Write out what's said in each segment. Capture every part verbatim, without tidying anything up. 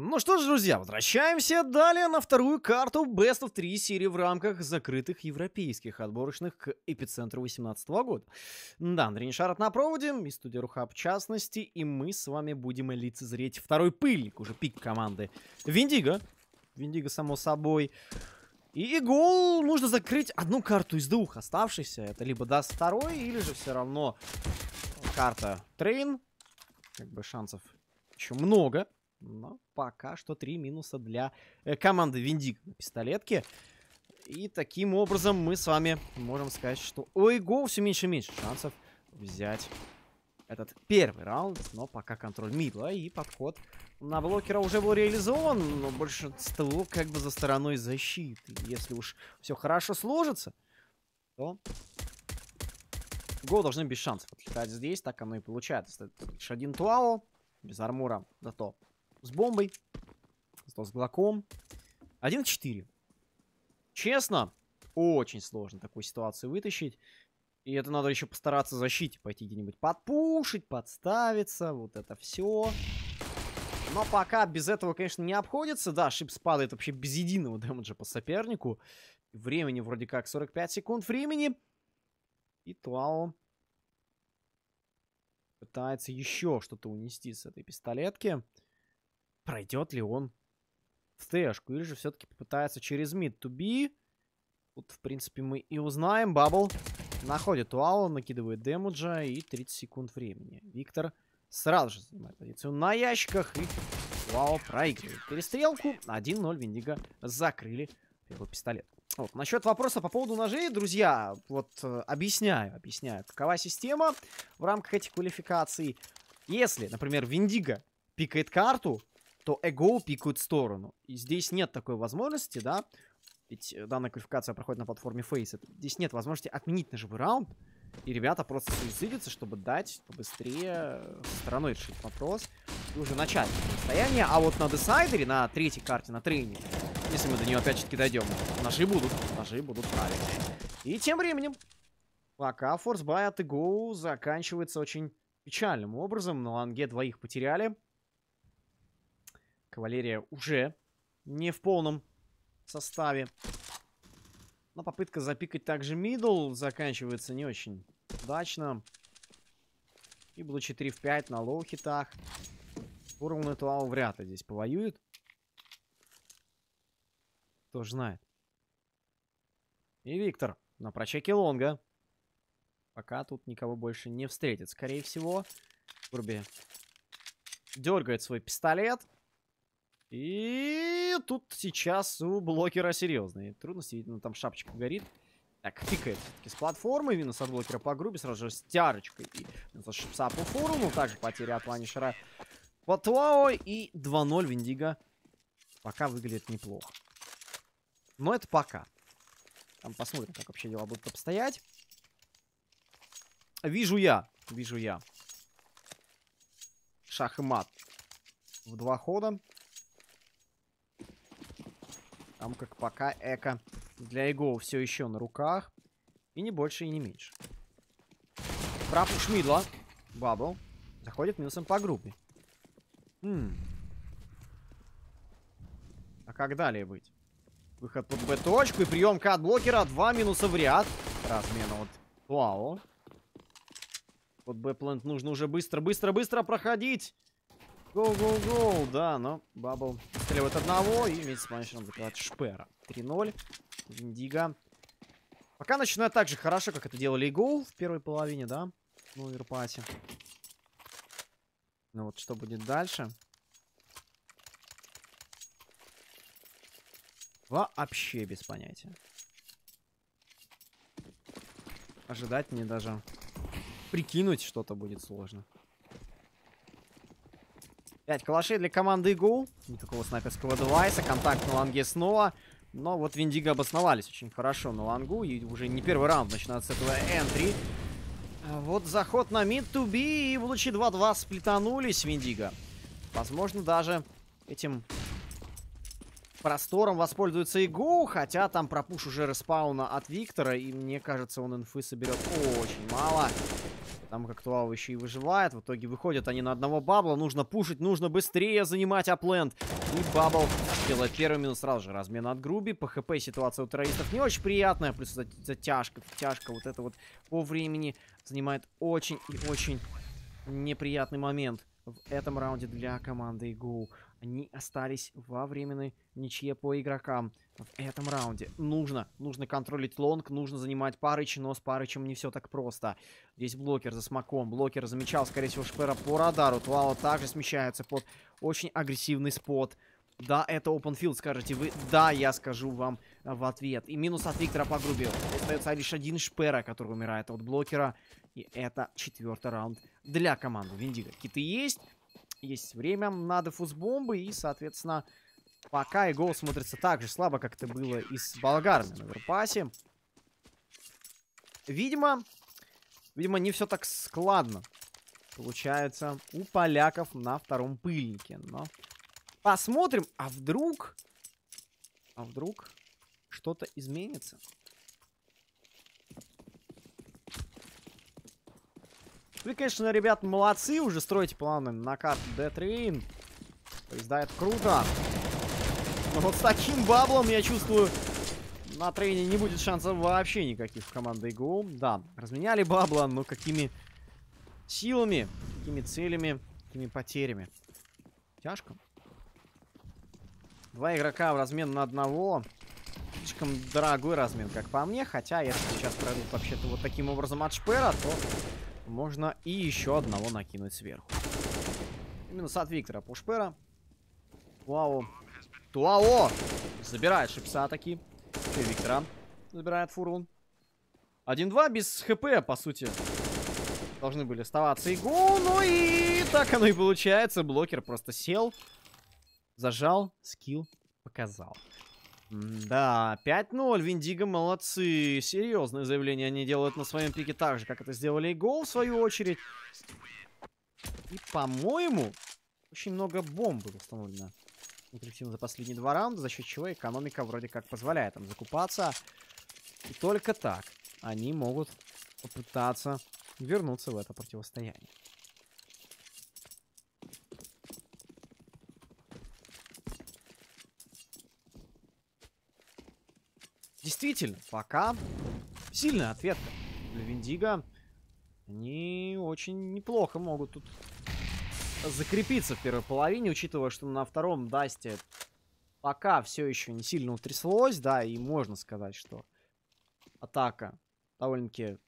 Ну что ж, друзья, возвращаемся далее на вторую карту бест оф три серии в рамках закрытых европейских отборочных к Эпицентру две тысячи восемнадцатого года. Да, Андрей Нишарат на проводе, и студия Рухаб в частности, и мы с вами будем лицезреть второй пыльник, уже пик команды Виндиго. Виндиго, само собой. И гол нужно закрыть одну карту из двух оставшихся. Это либо даст второй, или же все равно карта Train. Как бы шансов еще много. Но пока что три минуса для команды Виндиго на пистолетке. И таким образом мы с вами можем сказать, что у эй джи о все меньше и меньше шансов взять этот первый раунд. Но пока контроль мидла и подход на блокера уже был реализован. Но большинство как бы за стороной защиты. Если уж все хорошо сложится, то эй джи о должны без шансов отлетать здесь. Так оно и получается. Лишь один TOAO без армура, зато с бомбой, зато с глоком. один к четырем. Честно, очень сложно такую ситуацию вытащить. И это надо еще постараться в защите пойти где-нибудь подпушить, подставиться. Вот это все. Но пока без этого, конечно, не обходится. Да, SHiPZ падает вообще без единого дэмэджа по сопернику. Времени вроде как сорок пять секунд времени. И TOAO пытается еще что-то унести с этой пистолетки. Пройдет ли он в Т-шку, или же все-таки попытается через мид to be. Тут, в принципе, мы и узнаем. Bubble находит TOAO, накидывает демеджа и тридцать секунд времени. Виктор сразу же занимает позицию на ящиках, и TOAO проигрывает перестрелку. один ноль, Виндиго закрыли первый пистолет. Вот. Насчет вопроса по поводу ножей, друзья, вот объясняю, объясняю, какова система в рамках этих квалификаций. Если, например, Виндиго пикает карту, то эй джи о пикают сторону. И здесь нет такой возможности, да, ведь данная квалификация проходит на платформе Face. Здесь нет возможности отменить ножевой раунд, и ребята просто суицидятся, чтобы дать побыстрее стороной решить вопрос и уже начать состояние. А вот на десайдере, на третьей карте, на Трейне, если мы до нее опять-таки дойдем, ножи будут, ножи будут правильные. И тем временем, пока форсбай от эй джи о заканчивается очень печальным образом. На ланге двоих потеряли. Кавалерия уже не в полном составе. Но попытка запикать также мидл заканчивается не очень удачно. И было четыре в пять на лоу-хитах. Фурлан и TOAO вряд ли здесь повоюют. Кто ж знает. И Виктор на прочеке лонга. Пока тут никого больше не встретит, скорее всего. GruBy дергает свой пистолет. И тут сейчас у блокера серьезные трудности. Видно, там шапочка горит. Так, пикает с платформы. Минус от блокера по GruBy. Сразу же с тярочкой. И минус от SHiPZ по форуму. Также потеря от пнсhr по TOAO. И два ноль Виндиго пока выглядит неплохо. Но это пока. Там посмотрим, как вообще дела будут обстоять. Вижу я. Вижу я. Шах и мат. В два хода. Там как пока эко для эй джи о все еще на руках. И не больше, и не меньше. Пропуш мидла. Bubble заходит минусом по GruBy. Хм. А как далее быть? Выход под Б-точку и приемка от блокера. Два минуса в ряд. Размена от TOAO. Под Б-плент нужно уже быстро, быстро, быстро проходить. Гоу-гоу-гоу, да, но Bubble стреляет одного и вместе с пнсhr закрывает Шпера. три ноль, Виндиго. Пока начинает так же хорошо, как это делали эй джи о в первой половине, да, на Overpass. Ну вот, что будет дальше? Вообще без понятия. Ожидать мне даже прикинуть что-то будет сложно. пять калашей для команды эй джи о. Никакого снайперского девайса. Контакт на ланге снова. Но вот Виндиго обосновались очень хорошо на лангу. И уже не первый раунд начинается с этого энтри. Вот заход на мид to be. И в лучи два-два сплитанулись Виндиго. Возможно, даже этим простором воспользуется эй джи о. Хотя там пропуш уже респауна от Виктора. И мне кажется, он инфы соберет очень мало. Там как TOAO еще и выживает. В итоге выходят они на одного бабла. Нужно пушить, нужно быстрее занимать апленд. И бабл делает первый минус. Сразу же размен от GruBy. По хп ситуация у террористов не очень приятная. Плюс затяжка, тяжко. Вот это вот по времени занимает очень и очень неприятный момент в этом раунде для команды эй джи о. Они остались во временной ничье по игрокам в этом раунде. Нужно, нужно контролить лонг, нужно занимать парыч, но с парычем не все так просто. Здесь блокер за смоком. Блокер замечал, скорее всего, Шпера по радару. TOAO также смещается под очень агрессивный спот. Да, это опенфилд, скажете вы. Да, я скажу вам в ответ. И минус от Виктора по GruBy. Остается лишь один Шпера, который умирает от блокера. И это четвертый раунд для команды Виндиго. Киты есть. Есть время, надо фузбомбы, и, соответственно, пока эй джи о смотрится так же слабо, как это было и с болгарами на Overpass'е. Видимо, видимо, не все так складно получается у поляков на втором пыльнике. Но посмотрим, а вдруг, а вдруг что-то изменится. Вы, конечно, ребят, молодцы, уже строите планы на карту Train. Поезда, это круто. Но вот с таким баблом, я чувствую, на Трейне не будет шансов вообще никаких в команде эй джи о. Да, разменяли бабла, но какими силами, какими целями, какими потерями. Тяжко. Два игрока в размен на одного. Слишком дорогой размен, как по мне. Хотя, если сейчас пройдут вообще-то вот таким образом от Шпера, то... можно и еще одного накинуть сверху. Минус от Виктора по Шпера. TOAO. TOAO! Забирает шипса таки. И Виктора забирает Furlan. один-два без хп, по сути. Должны были оставаться эй джи о. Ну и так оно и получается. Блокер просто сел. Зажал. Скилл показал. Да, пять-ноль, Виндиго молодцы. Серьезное заявление они делают на своем пике так же, как это сделали эй джи о, в свою очередь. И, по-моему, очень много бомб было установлено интенсивно за последние два раунда, за счет чего экономика вроде как позволяет им закупаться. И только так они могут попытаться вернуться в это противостояние. Действительно, пока сильная ответка для Виндиго. Они очень неплохо могут тут закрепиться в первой половине, учитывая, что на втором дасте пока все еще не сильно утряслось, да, и можно сказать, что атака довольно-таки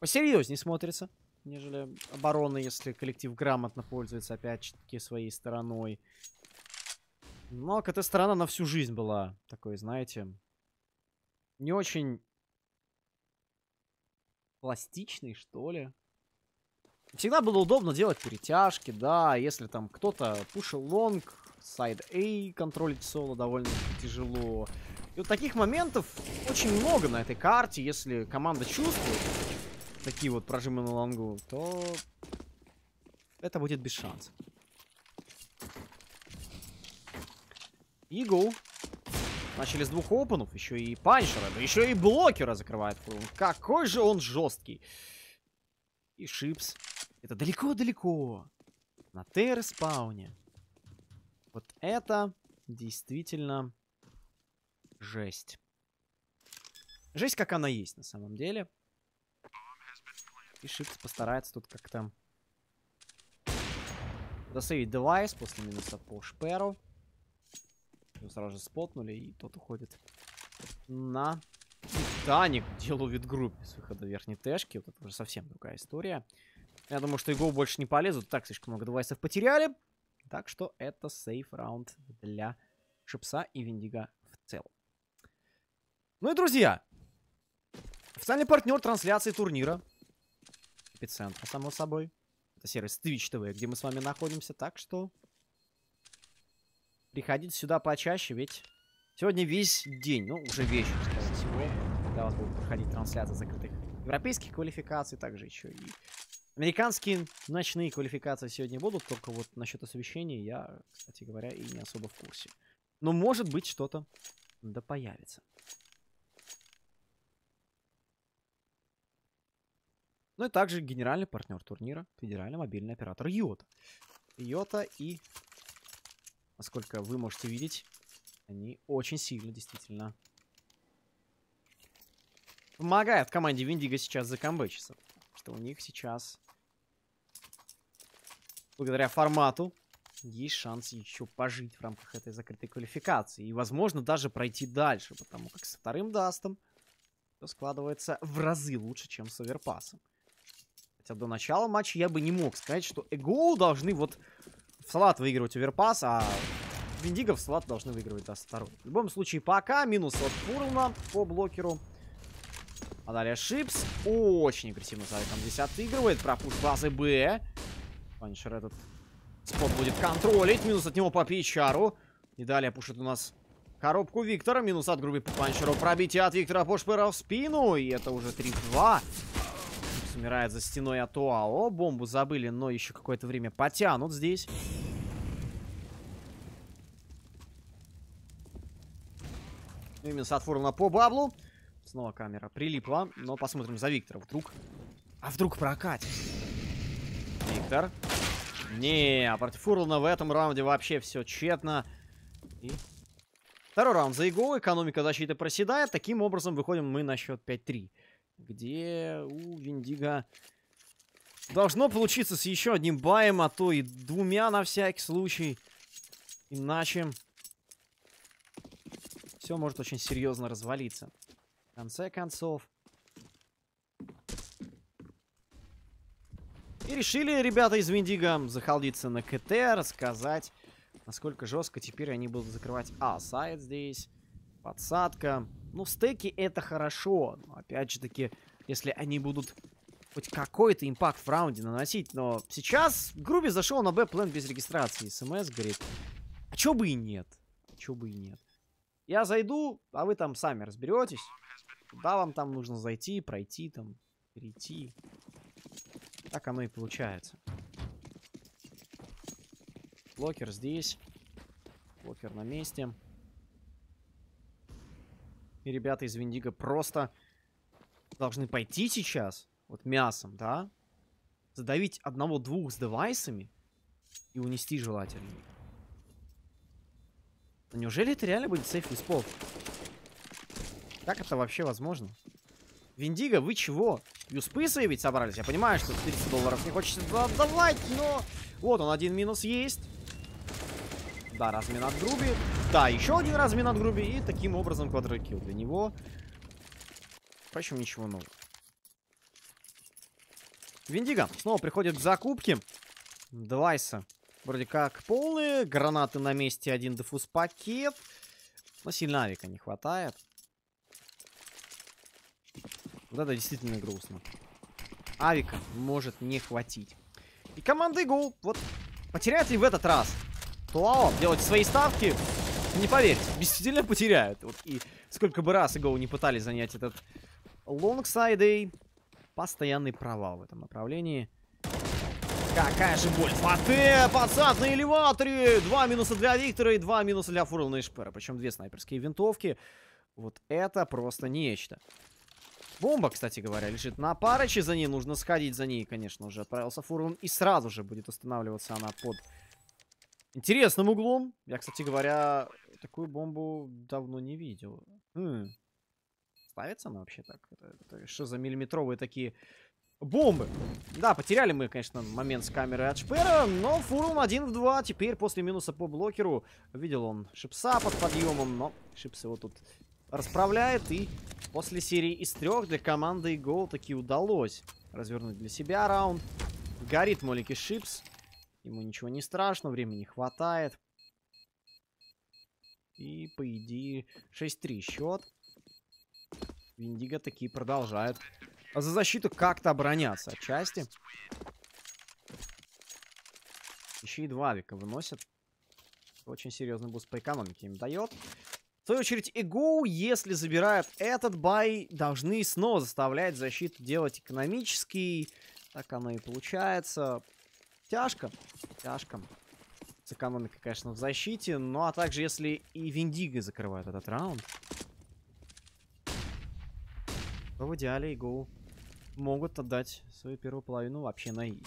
посерьезнее смотрится, нежели оборона, если коллектив грамотно пользуется, опять-таки, своей стороной. Но КТ сторона на всю жизнь была такой, знаете, не очень пластичной, что ли. Всегда было удобно делать перетяжки, да, если там кто-то пушил лонг, сайд A контролить соло довольно тяжело. И вот таких моментов очень много на этой карте. Если команда чувствует такие вот прожимы на лонгу, то это будет без шансов. И гол. Начали с двух опенов. Еще и паншера, да еще и блокера закрывает. Какой же он жесткий. И SHiPZ. Это далеко-далеко. На Т-респауне. Вот это действительно жесть. Жесть, как она есть на самом деле. И SHiPZ постарается тут как-то досейвить девайс после минуса по Шперу. Сразу же спотнули, и тот уходит на Титаник. Делал вид GruBy с выхода верхней тэшки. Вот это уже совсем другая история. Я думаю, что эй джи о больше не полезут. Так, слишком много девайсов потеряли. Так что это сейф раунд для SHiPZ и Виндиго в целом. Ну и, друзья, официальный партнер трансляции турнира — Эпицентр, само собой. Это сервис Twitch точка ти ви, где мы с вами находимся. Так что... приходите сюда почаще, ведь сегодня весь день, ну, уже вечер, скорее всего, когда у вас будут проходить трансляции закрытых европейских квалификаций, также еще и американские ночные квалификации сегодня будут, только вот насчет освещения я, кстати говоря, и не особо в курсе. Но, может быть, что-то да появится. Ну и также генеральный партнер турнира — федеральный мобильный оператор Yota. Yota, и, насколько вы можете видеть, они очень сильно действительно помогают команде Виндиго сейчас закомбэчиться. Что у них сейчас, благодаря формату, есть шанс еще пожить в рамках этой закрытой квалификации. И, возможно, даже пройти дальше, потому как со вторым дастом все складывается в разы лучше, чем с оверпасом. Хотя до начала матча я бы не мог сказать, что эй джи о должны вот в слот выигрывать оверпас, а Виндиго в слот должны выигрывать даст второй. В любом случае, пока минус от Фурлана по блокеру. А далее SHiPZ очень агрессивно за этом здесь отыгрывает. Пропуск базы Б. пнсhr этот спот будет контролить. Минус от него по пнсhr. И далее пушит у нас коробку Виктора. Минус от грубой по пнсhr. Пробитие от Виктора по Шпера в спину. И это уже три-два. Умирает за стеной от ТОАО. Бомбу забыли, но еще какое-то время потянут здесь. И минус от Фурлана по баблу. Снова камера прилипла, но посмотрим за Виктора. Вдруг... А вдруг прокатит? Виктор. Не, против Фурлана в этом раунде вообще все тщетно. И... Второй раунд за эй джи о. Экономика защиты проседает. Таким образом выходим мы на счет пять-три. Где у Виндиго должно получиться с еще одним баем, а то и двумя на всякий случай. Иначе все может очень серьезно развалиться. В конце концов. И решили ребята из Виндиго захалдиться на КТ, рассказать, насколько жестко теперь они будут закрывать А, сайт здесь, подсадка. Ну, стеки это хорошо. Но, опять же таки, если они будут хоть какой-то импакт в раунде наносить. Но сейчас грубый зашел на Б-план без регистрации. СМС говорит, а чё бы и нет? А чё бы и нет? Я зайду, а вы там сами разберетесь. Куда вам там нужно зайти, пройти там, перейти. Так оно и получается. Блокер здесь. Блокер на месте. И ребята из Виндиго просто должны пойти сейчас, вот мясом, да? Задавить одного-двух с девайсами и унести желательно. Но неужели это реально будет сейф из пол? Как это вообще возможно? Виндиго, вы чего? Юспы сейвить собрались? Я понимаю, что тридцать долларов не хочется отдавать, но... Вот он, один минус есть. Да, размен от груби. Да, еще один размен от груби. И таким образом квадрокилл для него. Впрочем, ничего нового. Виндиго снова приходит к закупке. Девайса вроде как полные. Гранаты на месте, один дефуз-пакет. Но сильновика не хватает. Вот это действительно грустно. Авика может не хватить. И команда эй джи о вот потеряет ли в этот раз? ТОАО делать свои ставки, не поверьте, действительно потеряют. Вот и сколько бы раз эй джи о не пытались занять этот лонгсайд, постоянный провал в этом направлении. Какая же боль. ФАТ, подсад на элеваторе. Два минуса для Виктора и два минуса для Фурлана и Шпера. Причем две снайперские винтовки. Вот это просто нечто. Бомба, кстати говоря, лежит на парочке. За ней нужно сходить. За ней, конечно, уже отправился Фурлан. И сразу же будет останавливаться она под интересным углом. Я, кстати говоря, такую бомбу давно не видел. Хм. Ставится она вообще так? Это, это, что за миллиметровые такие бомбы? Да, потеряли мы, конечно, момент с камеры от Шпера. Но Фурлан один в два. Теперь после минуса по блокеру. Видел он Шипса под подъемом. Но Шипс его тут расправляет. И... После серии из трех для команды эй джи о таки удалось развернуть для себя раунд. Горит молики SHiPZ. Ему ничего не страшно, времени хватает. И по идее шесть-три счет. Виндиго таки продолжает за защиту как-то обороняться отчасти. Еще и два века выносят. Очень серьезный буст по экономике им дает. В свою очередь, эй джи о, если забирают этот бай, должны снова заставлять защиту делать экономический. Так оно и получается. Тяжко. Тяжко. С экономикой, конечно, в защите. Ну, а также, если и Виндиго закрывают этот раунд, то в идеале эй джи о могут отдать свою первую половину вообще на изи.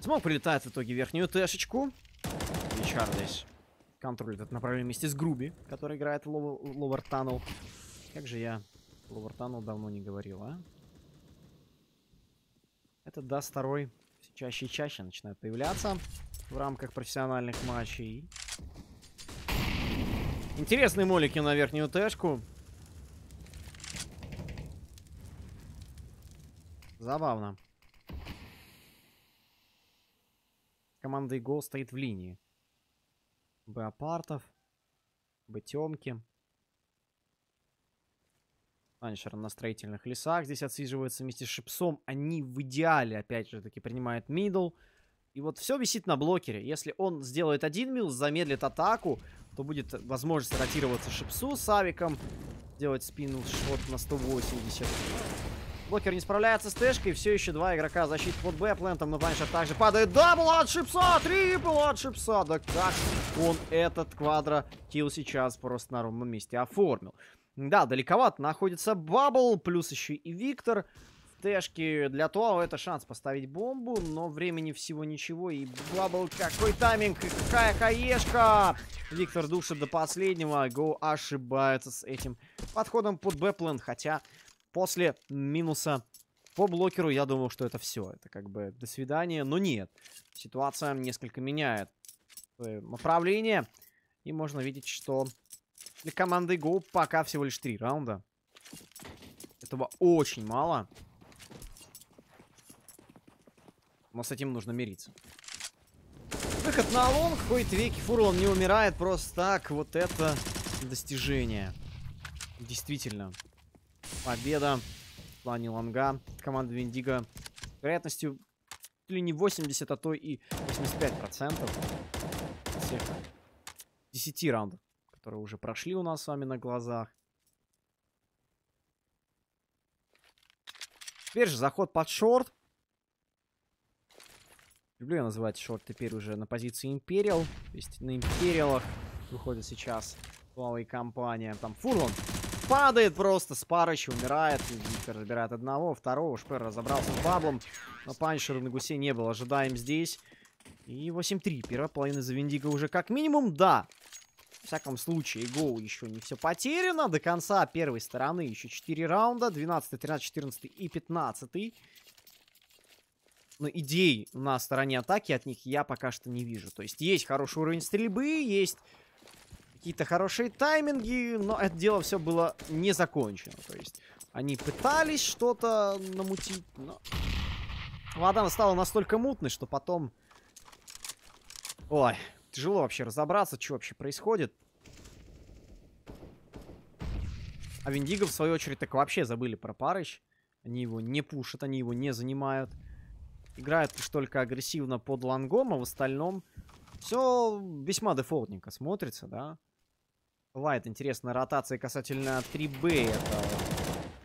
Смог прилетает в итоге верхнюю тэшечку. И Чарльз контролит это направление вместе с GruBy, который играет в Lower Tunnel. Как же я Lower Tunnel давно не говорил, а? Это даст второй. Все чаще и чаще начинает появляться в рамках профессиональных матчей. Интересные молики на верхнюю тэшку. Забавно. Команда эй джи о стоит в линии. Беопартов. Бетемки. пнсhr на строительных лесах. Здесь отсиживается вместе с SHiPZ. Они в идеале, опять же таки, принимают мидл. И вот все висит на блокере. Если он сделает один мидл, замедлит атаку, то будет возможность ротироваться SHiPZ с авиком. Делать спину шот на сто восемьдесят. Блокер не справляется с тэшкой. Все еще два игрока защиты под Б. Плентом на пнсhr также падает. Дабл от SHiPZ! Трипл от SHiPZ! Да как он этот квадро-килл сейчас просто на ровном месте оформил. Да, далековато находится bubble, плюс еще и Виктор. В тэшке для тоао это шанс поставить бомбу, но времени всего ничего. И bubble, какой тайминг, какая каешка! Виктор душит до последнего. Go ошибается с этим подходом под Б-план, хотя... После минуса по блокеру я думал, что это все. Это как бы до свидания. Но нет. Ситуация несколько меняет направление. И можно видеть, что для команды эй джи о пока всего лишь три раунда. Этого очень мало. Но с этим нужно мириться. Выход на лонг. В кои-то веки Фурлан не умирает. Просто так. Вот это достижение. Действительно. Победа в плане лонга команды Виндиго вероятностью чуть ли не восемьдесят, а то и восемьдесят пять процентов всех десяти раундов, которые уже прошли у нас с вами на глазах. Теперь же заход под шорт. Люблю я называть шорт теперь уже на позиции Империал. То есть на Империалах выходит сейчас тоао и компания. Там Фурлан падает просто с парочи, умирает. Виктор забирает одного, второго. Шпер разобрался с баблом. Но пнсhr на гусе не было. Ожидаем здесь. И восемь три. Первая половина за Виндиго уже как минимум, да. В всяком случае, эй джи о еще не все потеряно. До конца первой стороны еще четыре раунда. двенадцатый, тринадцатый, четырнадцатый и пятнадцатый. Но идей на стороне атаки от них я пока что не вижу. То есть есть хороший уровень стрельбы, есть... какие-то хорошие тайминги, но это дело все было не закончено. То есть они пытались что-то намутить, но вода стала настолько мутной, что потом... Ой, тяжело вообще разобраться, что вообще происходит. А Виндиго, в свою очередь, так вообще забыли про парыч. Они его не пушат, они его не занимают. Играют лишь только агрессивно под лонгом, а в остальном все весьма дефолтненько смотрится, да. Бывает интересная ротация касательно три бэ. Это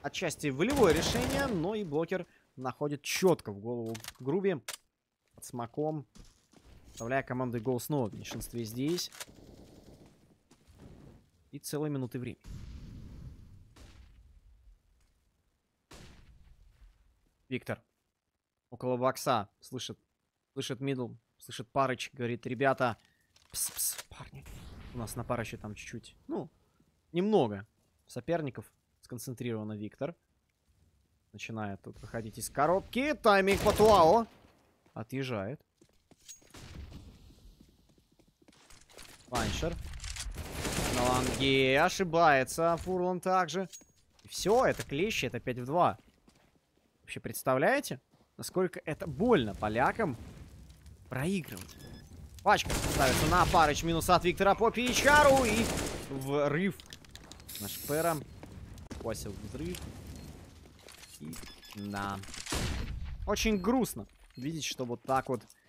отчасти волевое решение, но и блокер находит четко в голову GruBy. Под смоком. Оставляя команду эй джи о снова в меньшинстве здесь. И целые минуты времени. Виктор. Около бокса. Слышит. Слышит мидл. Слышит парыч. Говорит, ребята. Пс-пс, парни. У нас на парыще там чуть-чуть, ну, немного соперников. Сконцентрировано Виктор. Начинает тут выходить из коробки. Тайминг по тоао. Отъезжает. пнсhr. На ланге ошибается. Фурлан также. И все, это клещи, это пять в два. Вообще представляете, насколько это больно полякам проигрывать? Пачка ставится на парыч. Минус от Виктора по пнсhr. И врыв на Шпера. Посел взрыв. И на. Очень грустно видеть, что вот так вот